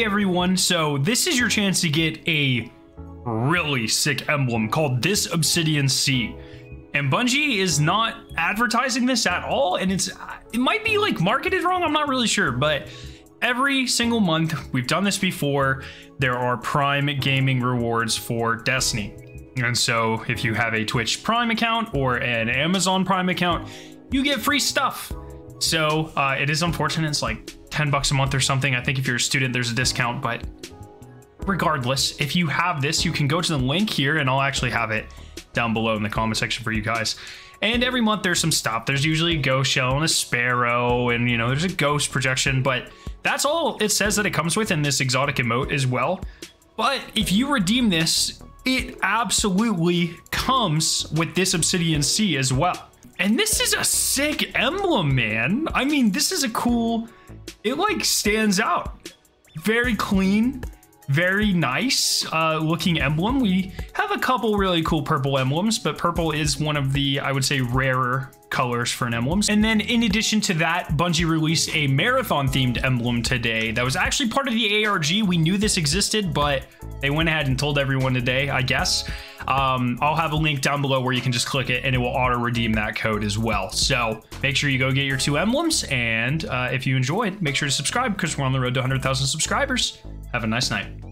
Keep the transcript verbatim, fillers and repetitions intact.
Hey everyone, so this is your chance to get a really sick emblem called This Obsidian Sea. And Bungie is not advertising this at all, and it's it might be like marketed wrong, I'm not really sure, but every single month, we've done this before, there are Prime Gaming rewards for Destiny. And so if you have a Twitch Prime account or an Amazon Prime account, you get free stuff. So uh, it is unfortunate, it's like ten bucks a month or something. I think if you're a student, there's a discount, but regardless, if you have this, you can go to the link here and I'll actually have it down below in the comment section for you guys. And every month there's some stuff. There's usually a ghost shell and a sparrow and, you know, there's a ghost projection, but that's all it says that it comes with in this exotic emote as well. But if you redeem this, it absolutely comes with this Obsidian Sea as well. And this is a sick emblem, man. I mean, this is a cool, it like stands out. Very clean, very nice uh, looking emblem. We have a couple really cool purple emblems, but purple is one of the, I would say, rarer colors for an emblem. And then in addition to that, Bungie released a marathon themed emblem today that was actually part of the A R G. We knew this existed, but they went ahead and told everyone today, I guess. Um, I'll have a link down below where you can just click it and it will auto redeem that code as well. So make sure you go get your two emblems. And uh, if you enjoyed, make sure to subscribe because we're on the road to one hundred thousand subscribers. Have a nice night.